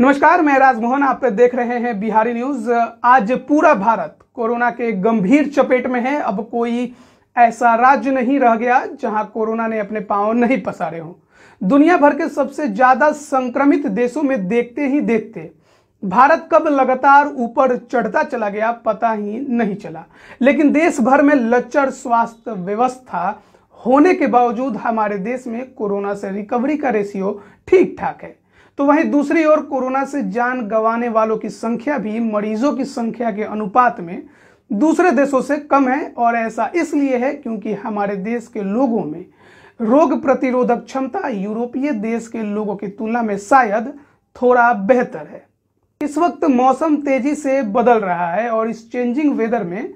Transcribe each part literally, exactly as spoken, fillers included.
नमस्कार, मैं राजमोहन, आप देख रहे हैं बिहारी न्यूज। आज पूरा भारत कोरोना के गंभीर चपेट में है। अब कोई ऐसा राज्य नहीं रह गया जहां कोरोना ने अपने पांव नहीं पसारे हों। दुनिया भर के सबसे ज्यादा संक्रमित देशों में देखते ही देखते भारत कब लगातार ऊपर चढ़ता चला गया पता ही नहीं चला। लेकिन देश भर में लचर स्वास्थ्य व्यवस्था होने के बावजूद हमारे देश में कोरोना से रिकवरी का रेशियो ठीक ठाक है, तो वहीं दूसरी ओर कोरोना से जान गंवाने वालों की संख्या भी मरीजों की संख्या के अनुपात में दूसरे देशों से कम है। और ऐसा इसलिए है क्योंकि हमारे देश के लोगों में रोग प्रतिरोधक क्षमता यूरोपीय देश के लोगों की तुलना में शायद थोड़ा बेहतर है। इस वक्त मौसम तेजी से बदल रहा है और इस चेंजिंग वेदर में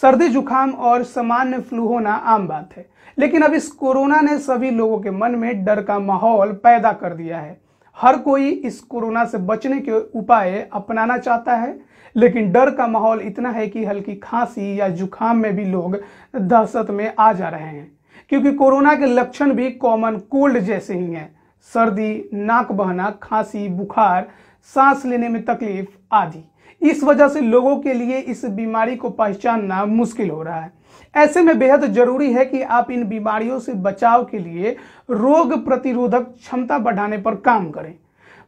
सर्दी जुकाम और सामान्य फ्लू होना आम बात है। लेकिन अब इस कोरोना ने सभी लोगों के मन में डर का माहौल पैदा कर दिया है। हर कोई इस कोरोना से बचने के उपाय अपनाना चाहता है, लेकिन डर का माहौल इतना है कि हल्की खांसी या जुकाम में भी लोग दहशत में आ जा रहे हैं, क्योंकि कोरोना के लक्षण भी कॉमन कोल्ड जैसे ही हैं। सर्दी, नाक बहना, खांसी, बुखार, सांस लेने में तकलीफ आदि। इस वजह से लोगों के लिए इस बीमारी को पहचानना मुश्किल हो रहा है। ऐसे में बेहद जरूरी है कि आप इन बीमारियों से बचाव के लिए रोग प्रतिरोधक क्षमता बढ़ाने पर काम करें।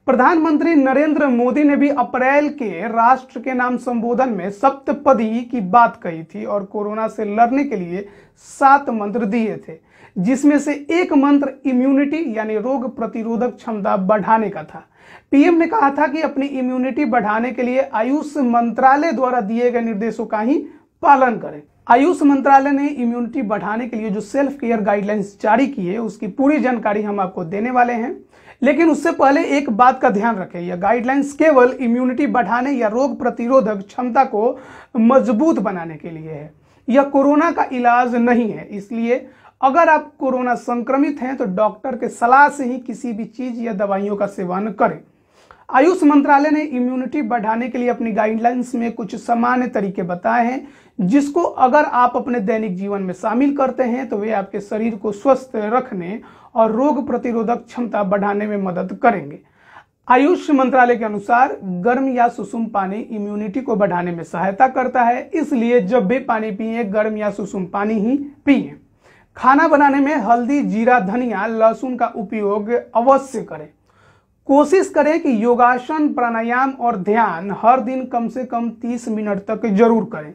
प्रधानमंत्री नरेंद्र मोदी ने भी अप्रैल के राष्ट्र के नाम संबोधन में सप्तपदी की बात कही थी और कोरोना से लड़ने के लिए सात मंत्र दिए थे, जिसमें से एक मंत्र इम्यूनिटी यानी रोग प्रतिरोधक क्षमता बढ़ाने का था। पीएम ने कहा था कि अपनी इम्यूनिटी बढ़ाने के लिए आयुष मंत्रालय द्वारा दिए गए निर्देशों का ही पालन करें। आयुष मंत्रालय ने इम्यूनिटी बढ़ाने के लिए जो सेल्फ केयर गाइडलाइंस जारी की है उसकी पूरी जानकारी हम आपको देने वाले हैं। लेकिन उससे पहले एक बात का ध्यान रखें, यह गाइडलाइंस केवल इम्यूनिटी बढ़ाने या रोग प्रतिरोधक क्षमता को मजबूत बनाने के लिए है। यह कोरोना का इलाज नहीं है, इसलिए अगर आप कोरोना संक्रमित हैं तो डॉक्टर के सलाह से ही किसी भी चीज या दवाइयों का सेवन करें। आयुष मंत्रालय ने इम्यूनिटी बढ़ाने के लिए अपनी गाइडलाइंस में कुछ सामान्य तरीके बताए हैं, जिसको अगर आप अपने दैनिक जीवन में शामिल करते हैं तो वे आपके शरीर को स्वस्थ रखने और रोग प्रतिरोधक क्षमता बढ़ाने में मदद करेंगे। आयुष मंत्रालय के अनुसार गर्म या सुसुम पानी इम्यूनिटी को बढ़ाने में सहायता करता है, इसलिए जब भी पानी पिए गर्म या सुसुम पानी ही पिए। खाना बनाने में हल्दी, जीरा, धनिया, लहसुन का उपयोग अवश्य करें। कोशिश करें कि योगासन, प्राणायाम और ध्यान हर दिन कम से कम तीस मिनट तक जरूर करें।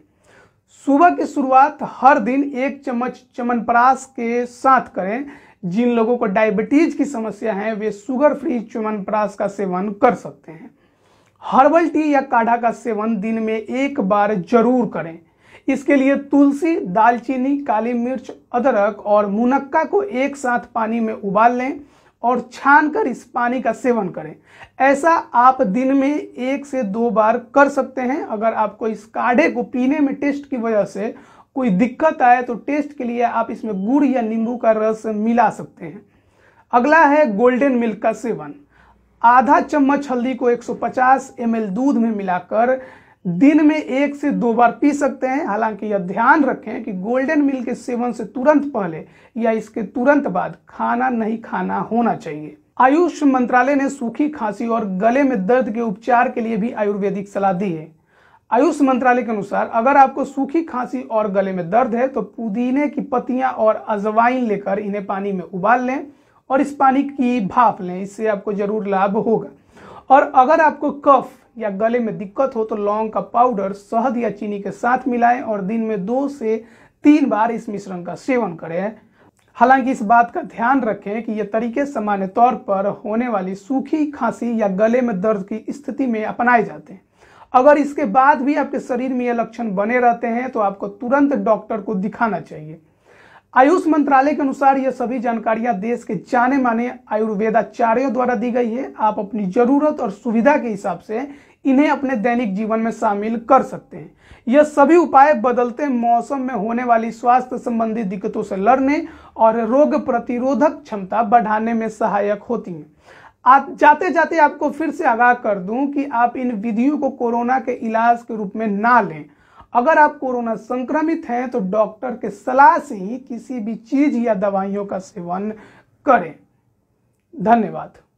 सुबह की शुरुआत हर दिन एक चम्मच च्यवनप्राश के साथ करें। जिन लोगों को डायबिटीज की समस्या है वे शुगर फ्री च्यवनप्राश का सेवन कर सकते हैं। हर्बल टी या काढ़ा का सेवन दिन में एक बार जरूर करें। इसके लिए तुलसी, दालचीनी, काली मिर्च, अदरक और मुनक्का को एक साथ पानी में उबाल लें और छानकर इस पानी का सेवन करें। ऐसा आप दिन में एक से दो बार कर सकते हैं। अगर आपको इस काढ़े को पीने में टेस्ट की वजह से कोई दिक्कत आए तो टेस्ट के लिए आप इसमें गुड़ या नींबू का रस मिला सकते हैं। अगला है गोल्डन मिल्क का सेवन। आधा चम्मच हल्दी को एक सौ पचास एम एल दूध में मिलाकर दिन में एक से दो बार पी सकते हैं। हालांकि यह ध्यान रखें कि गोल्डन मिल्क के सेवन से तुरंत पहले या इसके तुरंत बाद खाना नहीं खाना होना चाहिए। आयुष मंत्रालय ने सूखी खांसी और गले में दर्द के उपचार के लिए भी आयुर्वेदिक सलाह दी है। आयुष मंत्रालय के अनुसार अगर आपको सूखी खांसी और गले में दर्द है तो पुदीने की पत्तियां और अजवाइन लेकर इन्हें पानी में उबाल लें और इस पानी की भाप लें, इससे आपको जरूर लाभ होगा। और अगर आपको कफ या गले में दिक्कत हो तो लौंग का पाउडर शहद या चीनी के साथ मिलाएं और दिन में दो से तीन बार इस मिश्रण का सेवन करें। हालांकि इस बात का ध्यान रखें कि ये तरीके सामान्य तौर पर होने वाली सूखी खांसी या गले में दर्द की स्थिति में अपनाए जाते हैं। अगर इसके बाद भी आपके शरीर में ये लक्षण बने रहते हैं तो आपको तुरंत डॉक्टर को दिखाना चाहिए। आयुष मंत्रालय के अनुसार ये सभी जानकारियां देश के जाने माने आयुर्वेदाचार्यों द्वारा दी गई है। आप अपनी जरूरत और सुविधा के हिसाब से इन्हें अपने दैनिक जीवन में शामिल कर सकते हैं। यह सभी उपाय बदलते मौसम में होने वाली स्वास्थ्य संबंधी दिक्कतों से लड़ने और रोग प्रतिरोधक क्षमता बढ़ाने में सहायक होती हैं। आज जाते जाते आपको फिर से आगाह कर दूं कि आप इन विधियों को कोरोना के इलाज के रूप में ना लें। अगर आप कोरोना संक्रमित हैं तो डॉक्टर के सलाह से ही किसी भी चीज या दवाइयों का सेवन करें। धन्यवाद।